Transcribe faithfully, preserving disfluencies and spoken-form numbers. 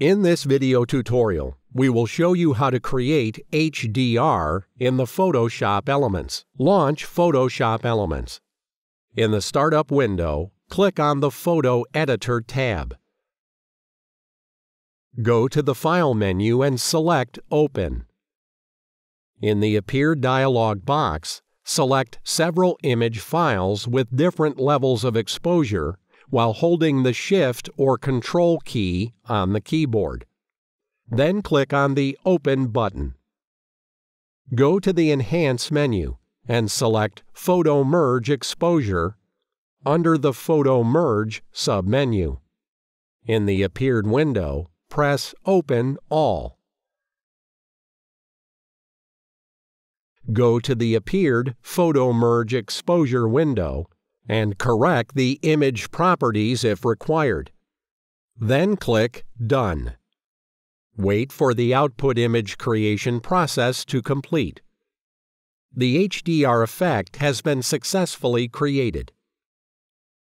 In this video tutorial, we will show you how to create H D R in the Photoshop Elements. Launch Photoshop Elements. In the Startup window, click on the Photo Editor tab. Go to the File menu and select Open. In the Appear dialog box, select several image files with different levels of exposure while holding the Shift or Control key on the keyboard. Then click on the Open button. Go to the Enhance menu and select Photomerge Exposure under the Photomerge submenu. In the Appeared window, press Open All. Go to the Appeared Photomerge Exposure window and correct the image properties if required. Then click Done. Wait for the output image creation process to complete. The H D R effect has been successfully created.